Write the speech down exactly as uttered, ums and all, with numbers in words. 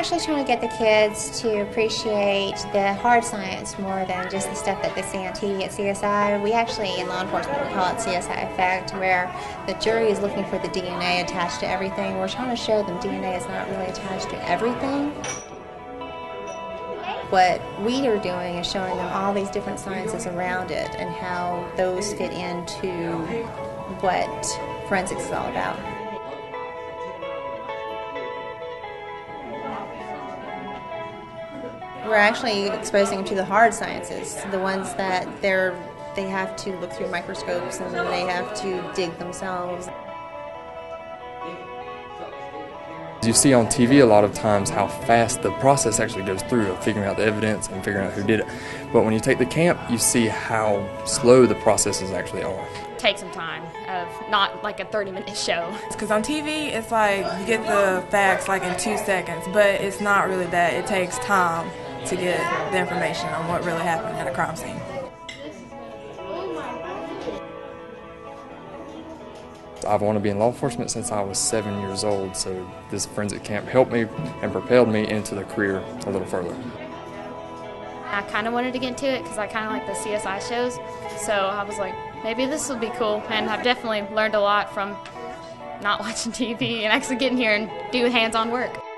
actually trying to get the kids to appreciate the hard science more than just the stuff that they see on T V at C S I. We actually, in law enforcement, we call it C S I effect, where the jury is looking for the D N A attached to everything. We're trying to show them D N A is not really attached to everything. What we are doing is showing them all these different sciences around it and how those fit into what forensics is all about. We're actually exposing them to the hard sciences, the ones that they're, they have to look through microscopes and then they have to dig themselves. You see on T V a lot of times how fast the process actually goes through of figuring out the evidence and figuring out who did it. But when you take the camp, you see how slow the processes actually are. Take some time of not like a thirty minute show. Because on T V, it's like you get the facts like in two seconds, but it's not really that. It takes time to get the information on what really happened at a crime scene. I've wanted to be in law enforcement since I was seven years old, so this forensic camp helped me and propelled me into the career a little further. I kind of wanted to get into it because I kind of like the C S I shows, so I was like, maybe this will be cool, and I've definitely learned a lot from not watching T V and actually getting here and do hands-on work.